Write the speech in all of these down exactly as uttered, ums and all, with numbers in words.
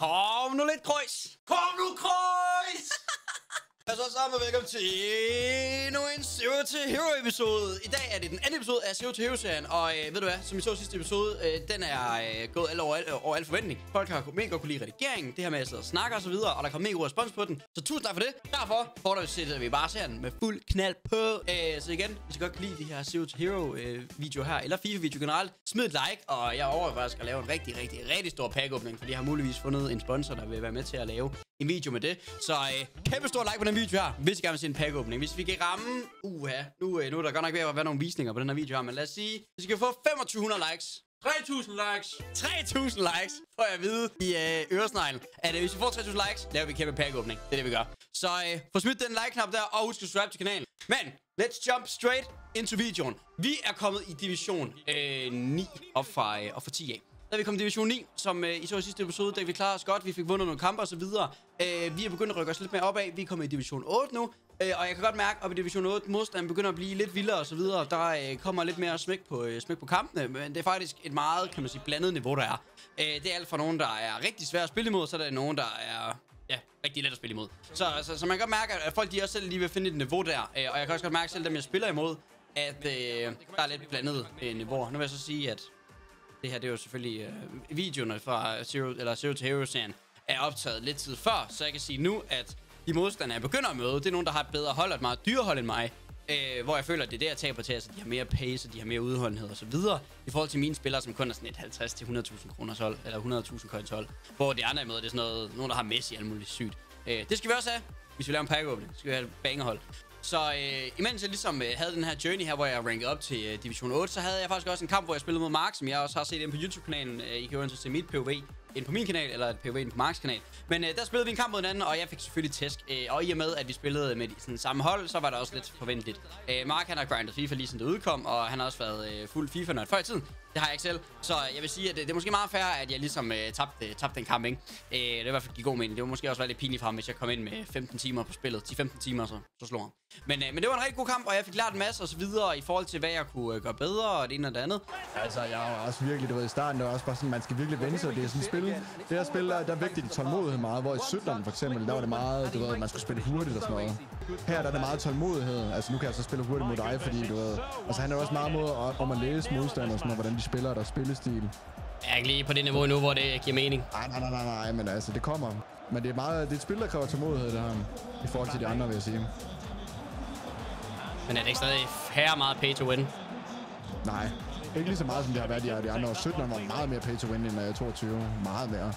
Kom nu lidt, Krøjs! Kom nu, Krøjs! Og så sammen og velkommen til endnu en Zero to Hero episode. I dag er det den anden episode af Zero to Hero-serien. Og øh, ved du hvad, som I så sidste episode, øh, den er øh, gået alle over, øh, over al forventning. Folk har mega godt kunne lide redigeringen, det her med at sidde og snakke og så videre, og der kom mega god respons på den. Så tusind tak for det. Derfor fortsætter vi bare serien med fuld knald på. Æh, så igen, hvis I godt kan lide de her Zero to Hero-videoer øh, her, eller FIFA-videoer generelt, smid et like. Og jeg overvejer faktisk at lave en rigtig, rigtig, rigtig stor pakkeåbning, fordi jeg har muligvis fundet en sponsor, der vil være med til at lave en video med det. Så øh, kæmpe stor like på den video her, hvis I gerne vil se en pakkeåbning. Hvis vi kan ramme... Uha, nu, nu er der godt nok ved at være nogle visninger på den her video her, men lad os sige... Hvis I kan få to tusind fem hundrede likes... tre tusind likes! tre tusind likes, får jeg at vide i øh, øresneglen. At øh, hvis vi får tre tusind likes, laver vi en kæmpe pakkeåbning. Det er det, vi gør. Så øh, få smidt den like-knap der, og husk at subscribe til kanalen. Men, let's jump straight into videoen. Vi er kommet i division øh, ni op fra, øh, op fra ti af. Da vi kom til division ni, som øh, I så i sidste episode, der vi klarede os godt, vi fik vundet nogle kampe og så videre. Øh, vi er begyndt at rykke os lidt mere opad, vi er kommet i division otte nu. Øh, og jeg kan godt mærke, at op i division otte, modstanden begynder at blive lidt vildere og så videre. Der øh, kommer lidt mere smæk på, øh, smæk på kampene, men det er faktisk et meget, kan man sige, blandet niveau, der er. Øh, det er alt fra nogen, der er rigtig svære at spille imod, så der er nogen, der er... Ja, rigtig let at spille imod. Så, så, så man kan godt mærke, at folk de også selv lige vil finde et niveau der. Øh, og jeg kan også godt mærke selv, dem jeg spiller imod, at øh, der er lidt blandet øh, niveau. Nu vil jeg så sige, at... Det her, det er jo selvfølgelig øh, videoerne fra Zero, eller Zero to Hero-serien er optaget lidt tid før, så jeg kan sige nu, at de modstandere, jeg begynder at møde, det er nogen, der har et bedre hold og et meget dyre hold end mig, øh, hvor jeg føler, at det er der, jeg taber til, altså de har mere pace, de har mere udholdenhed og så videre, i forhold til mine spillere, som kun er sådan et halvtreds til hundrede tusind kroners hold, eller hundrede tusind coins hold, hvor de andre er med, det er sådan noget, nogen, der har Messi og alt muligt sygt. Øh, det skal vi også have, hvis vi laver en pakkeåbning, så skal vi have et bangerhold. Så øh, imens jeg ligesom øh, havde den her journey her, hvor jeg rankede op til øh, division otte, så havde jeg faktisk også en kamp, hvor jeg spillede mod Mark, som jeg også har set inde på YouTube-kanalen. Øh, I kan jo ikke se mit P O V inde på min kanal, eller et P O V inde på Marks kanal. Men øh, der spillede vi en kamp mod hinanden, og jeg fik selvfølgelig tæsk. Øh, og i og med, at vi spillede med sådan samme hold, så var det også lidt forventeligt. Øh, Mark, han har grindet FIFA lige siden det udkom, og han har også været øh, fuld FIFA-nørd før i tiden. Det har jeg ikke selv. Så jeg vil sige, at det er måske meget fair, at jeg ligesom øh, tabte, tabte den kamp, ikke? Øh, det er i hvert fald god mening. Det var måske også være lidt pinligt for ham, hvis jeg kom ind med femten timer på spillet. ti femten timer, så, så slog han. Men, øh, men det var en rigtig god kamp, og jeg fik lært en masse og så videre i forhold til, hvad jeg kunne øh, gøre bedre og det ene og det andet. Altså, jeg var også virkelig, du ved, i starten, det var også bare sådan, man skal virkelig vende sig. Det er sådan et spil, det her spil, der er vigtigt din tålmodighed meget. Hvor i sytterne for eksempel, der var det meget, du ved, man skulle spille hurtigt og sådan noget. Her der er det meget tålmodighed. Altså, nu kan jeg så spille hurtigt mod dig, fordi du ved, altså, han er også meget mod at, om at læse modstander og sådan noget, hvordan de spiller og der spillestil. Jeg er ikke lige på det niveau endnu, hvor det giver mening. Nej, nej, nej, nej, nej, men altså, det kommer. Men det er meget, det er et spil, der kræver tålmodighed, det her, i forhold til de andre, vil jeg sige. Men er det ikke stadig færre meget pay to win? Nej, ikke lige så meget som det har været de, de andre år. sytten var meget mere pay to win end uh, toogtyve. Meget mere.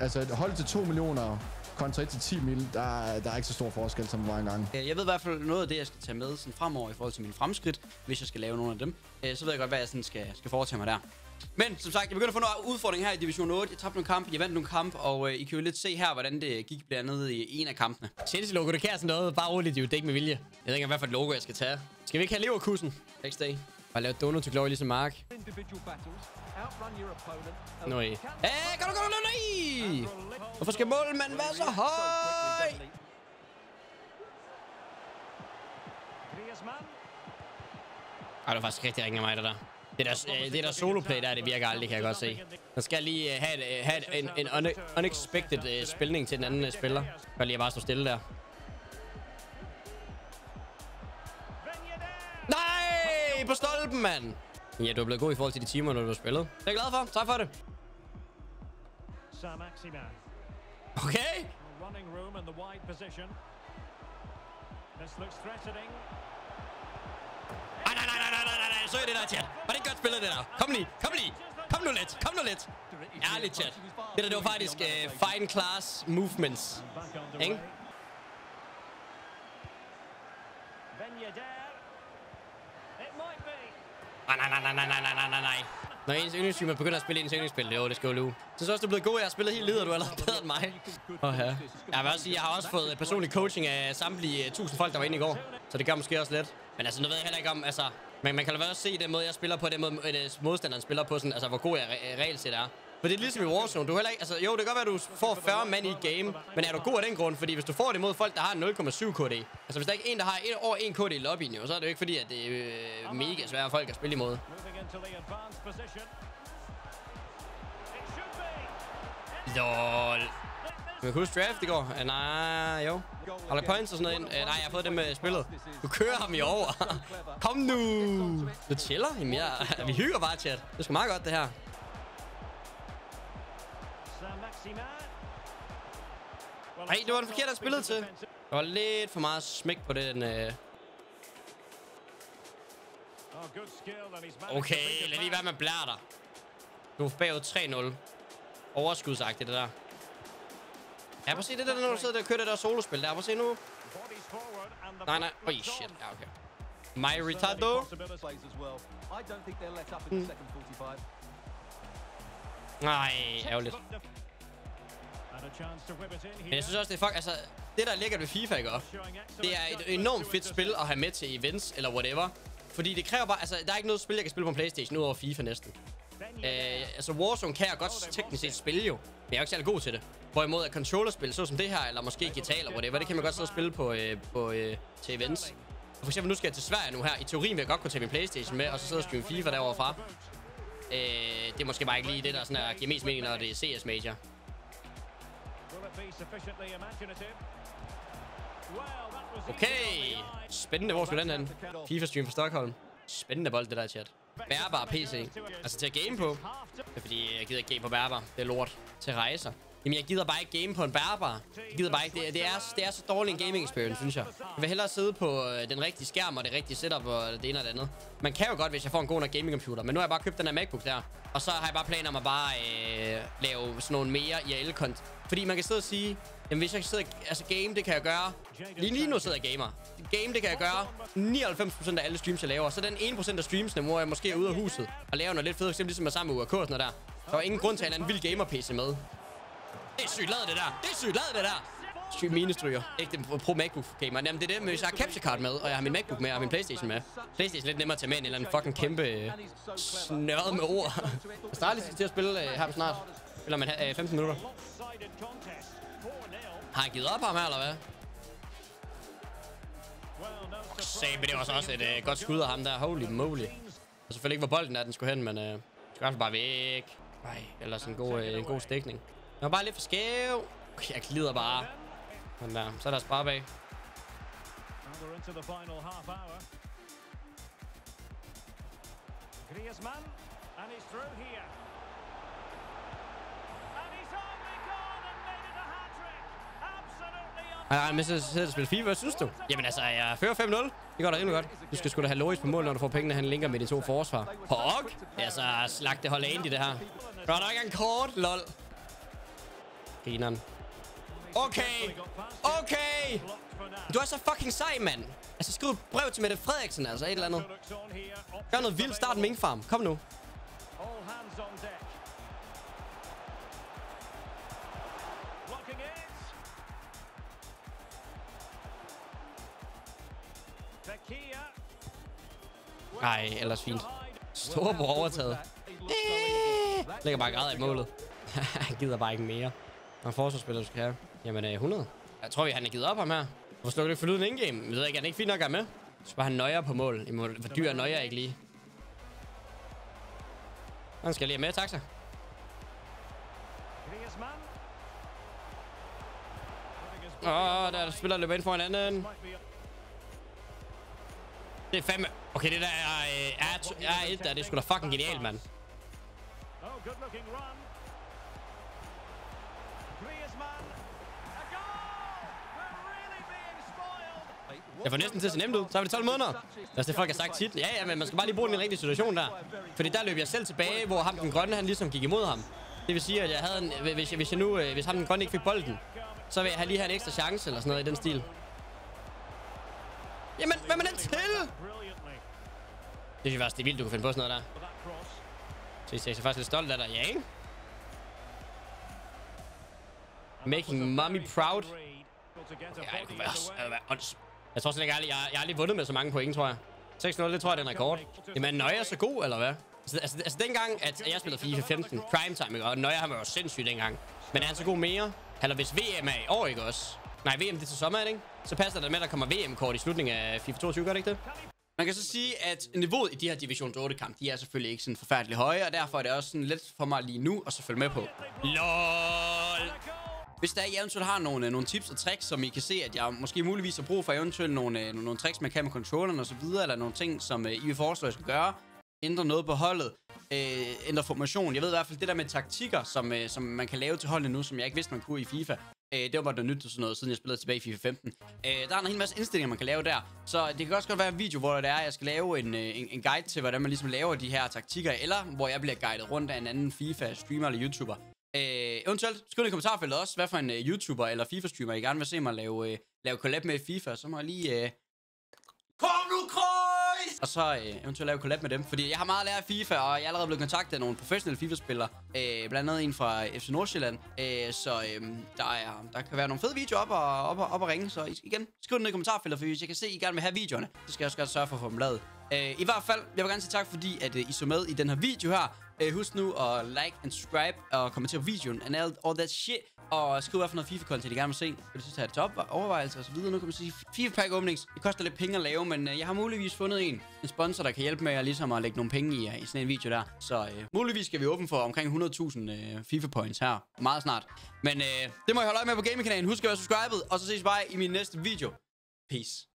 Altså et hold til to millioner kontra til ti mil, der, der er ikke så stor forskel som det var engang. Jeg ved i hvert fald noget af det, jeg skal tage med sådan fremover i forhold til mine fremskridt, hvis jeg skal lave nogle af dem. Så ved jeg godt, hvad jeg sådan skal, skal foretage mig der. Men som sagt, jeg begynder at få nogle udfordringer her i division otte. Jeg tabte nogle kampe, jeg vandt nogle kampe, og øh, I kan jo lidt se her, hvordan det gik blandt andet i en af kampene. Chelsea-logo, det kan sådan noget. Bare roligt, det er ikke med vilje. Jeg ved ikke, hvad for et logo jeg skal tage. Skal vi ikke have leverkusen? Next day. Bare lave donut til glory, ligesom Mark. Nøj. Æh, gå nu, gå nu, nøj! Hvorfor skal målmanden være så høj? Ej, det var faktisk rigtig ringen af mig, der der. Det der, øh, det der soloplay der, det virker aldrig, kan jeg godt se. Man skal lige øh, have, øh, have en, en une, unexpected øh, spilning til den anden øh, spiller. Gør lige at bare stå stille der. Nej, på stolpen, mand! Ja, du er blevet god i forhold til de timer, når du har spillet. Det er jeg glad for. Tak for det. Okay. Ej, nej, nej, nej, nej, nej, nej, nej, så er det der, chat. Var det ikke godt spillet, det der? Kom lige, kom lige, kom nu lidt, kom nu lidt. Ærligt, chat. Det der, det var faktisk uh, fine class movements, ikke? Ej, nej, nej, nej, nej, nej, nej, nej, nej. Når ens yndlingsstreamer begynder at spille ens yndlingsspil, jo, det skal jo lue. Så synes også, du er blevet god, jeg har spillet helt lider, du er allerede bedre end mig. Åh, ja. Jeg vil også sige, jeg har også fået personlig coaching af samtlige tusind folk, der var inde i går. Så det gør måske også lidt. Men altså, nu ved jeg heller ikke om, altså... Men man kan jo også se den måde, jeg spiller på, den måde modstanderen spiller på, sådan, altså hvor god jeg re reelt set er. For det er ligesom i Warzone, du heller ikke, altså jo, det kan godt være, at du får fyrre mand i game, men er du god af den grund? Fordi hvis du får det mod folk, der har nul komma syv K D, altså hvis der ikke er en, der har et, over en K D i lobbyen, jo, så er det jo ikke fordi, at det er øh, mega svære folk at spille imod. Lol. Kan du huske draft i går? Uh, nej, jo. Har der points og sådan noget ind? Uh, nej, jeg har fået det med spillet. Du kører ham i over. Kom nu. Du chiller? Jamen, jeg, vi hygger bare, chat. Det er sgu meget godt, det her. Ej, det var den forkerte, jeg spillede til. Der var lidt for meget smæk på den. Øh. Okay, lad lige være med blærter. Du er bagud tre nul. Overskudsagtigt, det der. Ja, prøv at se det der, når du sidder der og kører det der solospil der. Prøv at se nu. Nej, nej. Oj, oh, shit. Ja, okay. My retardo. Mm. Nej, ærgerligt. Men jeg synes også, det er fuck, altså, det der ligger ved FIFA, ikke? Det er et enormt fedt spil at have med til events eller whatever. Fordi det kræver bare, altså, der er ikke noget spil, jeg kan spille på Playstation udover FIFA næsten. Øh, altså, Warzone kan jeg godt teknisk set spille jo, men jeg er ikke særlig god til det. Hvorimod at controllerspil, såsom det her, eller måske G T A eller whatever, det kan man godt sidde og spille på, øh, på øh, til events. Og for eksempel, nu skal jeg til Sverige nu her. I teorien vil jeg godt kunne tage min Playstation med, og så sidde og streame FIFA derovre fra. Øh, det er måske bare ikke lige det, der sådan er, giver mest mening, når det er C S major. Okay, spændende, hvor skulle den hen? FIFA stream fra Stockholm. Spændende bold, det der, chat. Bærbar P C. Altså til at game på. Det er fordi, jeg gider ikke game på bærbar. Det er lort. Til rejser. Jamen, jeg gider bare ikke game på en bærbar. Jeg gider bare ikke. Det, det, er, det er så dårlig en gaming experience, synes jeg. Jeg vil hellere sidde på den rigtige skærm og det rigtige setup og det ene og det andet. Man kan jo godt, hvis jeg får en god nok gaming computer. Men nu har jeg bare købt den her MacBook der. Og så har jeg bare planer om at bare øh, lave sådan nogle mere I R L-kont. Fordi man kan sidde og sige, jamen hvis jeg sidder, altså game, det kan jeg gøre. Lige, lige nu sidder jeg gamer. Game, det kan jeg gøre nioghalvfems procent af alle streams, jeg laver. Så den ene procent af streamsene, hvor jeg måske er ude af huset og laver noget lidt fedt, eksempel ligesom jeg sammen med U A K og sådan noget der. Der var ingen grund til, at en vild gamer-P C med. Det er sygt lavet, det der. Det er sygt lavet, det der. Sygt minestryger. Ikke den pro MacBook gamer. Jamen det er det, men hvis jeg har Capture Card med, og jeg har min MacBook med, og min Playstation med. Playstation er lidt nemmere at tage med en eller anden fucking kæmpe snørret med ord. Jeg starter lige til at spille øh, her snart. Spiller man øh, femten minutter. Har han givet op ham her, eller hvad? Sag, men det var så også et øh, godt skud af ham der. Holy moly. Jeg ved selvfølgelig ikke, hvor bolden er, den skulle hen, men øh, den skulle altså bare væk. Ej, ellers en god, øh, en god stikning. Den var bare lidt for skæv. Okay, jeg glider bare. Men der, så er der spar bag. Ej, men så sidder og spiller FIFA. Hvad synes du? Jamen altså, jeg fører fem nul. Det går da rimelig godt. Du skal sgu da have Loris på mål, når du får pengene, han linker med de to forsvar. Hok! Altså, slagte holde ind i det her. Der er ikke en kort, lol. Grineren. Okay! Okay! Du er så fucking sej, mand! Altså, skriv et brev til Mette Frederiksen, altså et eller andet. Gør noget vildt. Start en minkfarm. Kom nu. Ej, ellers fint. Store på overtaget. Eeeh. Lægger bare græd i målet. Han gider bare ikke mere. Når forsvarsspiller, du skal have. Jamen, øh, hundrede. Jeg tror, vi han er givet op ham her. Hvorfor slår du ikke for lyden indgame? Jeg ved ikke, han er ikke fint nok at med. Så bare han nøjer på mål. For dyr nøjer ikke lige. Han skal lige have med, taxa. Åh, oh, der spiller løber ind for en anden. Det er fandme... Okay, det der er et der, det er sgu da fucking genialt, mand. Jeg får næsten til at se nemt ud. Så har vi det tolv måneder. Altså det folk har sagt tit. Ja, ja, men man skal bare lige bruge den i en rigtig situation der. Fordi der løb jeg selv tilbage, hvor ham den grønne, han ligesom gik imod ham. Det vil sige, at jeg havde en... Hvis jeg, hvis jeg nu... Hvis ham den grønne ikke fik bolden, så vil jeg lige have en ekstra chance eller sådan noget i den stil. Jamen, hvad med den til? Det er faktisk det vildt, du kunne finde på sådan noget der. Så jeg er faktisk lidt stolt af dig, ja, ikke? Making mommy proud. Ja, det kunne være også. Jeg tror slet ikke, jeg, jeg, jeg har aldrig vundet med så mange point, tror jeg. seks nul, det tror jeg, det er en rekord. Jamen, Nøya er så god, eller hvad? Altså, altså, altså dengang, at jeg spillede FIFA femten primetime, ikke? Og Nøya har været sindssygt dengang. Men er han så god mere? Eller hvis V M er i år, ikke også? Nej, V M det er til sommer, ikke? Så passer det med, at der kommer V M-kort i slutningen af FIFA toogtyve, gør det ikke det? Man kan så sige, at niveauet i de her Division otte-kamp, de er selvfølgelig ikke sådan forfærdeligt høje, og derfor er det også sådan lidt for mig lige nu at så følge med på. LOL! Hvis der eventuelt har nogle, nogle tips og tricks, som I kan se, at jeg måske muligvis har brug for, eventuelt nogle, nogle tricks, man kan med controlleren og så videre, eller nogle ting, som I vil foreslå, at jeg skal gøre, ændre noget på holdet, øh, ændre formation. Jeg ved i hvert fald, det der med taktikker, som, øh, som man kan lave til holdet nu, som jeg ikke vidste, man kunne i FIFA. Øh, det var bare noget nyt og sådan noget, siden jeg spillede tilbage i FIFA femten. Øh, der er en hel masse indstillinger, man kan lave der. Så det kan også godt være en video, hvor det er, jeg skal lave en, en, en guide til, hvordan man ligesom laver de her taktikker, eller hvor jeg bliver guidet rundt af en anden FIFA-streamer eller YouTuber. Øh, eventuelt, skyld i kommentarfeltet også, hvad for en uh, YouTuber eller FIFA-streamer I gerne vil se mig lave, uh, lave collab med i FIFA, så må jeg lige... Uh... Kom nu, Kreuz! Og så uh, eventuelt lave collab med dem, fordi jeg har meget at lære af FIFA, og jeg er allerede blevet kontaktet af nogle professionelle FIFA-spillere, uh, blandt andet en fra F C Nordsjælland, uh, så uh, der, er, der kan være nogle fede videoer op og, op og, op og ringe, så igen, skriv det ned i kommentarfeltet, for hvis jeg kan se, at I gerne vil have videoerne, så skal jeg også godt sørge for at få dem lavet. Uh, I hvert fald, jeg vil gerne sige tak, fordi at, uh, I så med i den her video her. Uh, husk nu at like and subscribe og kommentere videoen and all, all that shit. Og skriv hvad for noget FIFA-content, I gerne vil se. Vil du synes, at jeg har top overvejelser og så videre. Nu kan man sige FIFA-pack åbnings. Det koster lidt penge at lave, men uh, jeg har muligvis fundet en, en sponsor, der kan hjælpe med at, ligesom at lægge nogle penge i, uh, i sådan en video der. Så uh, muligvis skal vi åbne for omkring hundrede tusind uh, FIFA-points her meget snart. Men uh, det må I holde øje med på gaming-kanalen. Husk at være subscribet, og så ses vi bare i min næste video. Peace.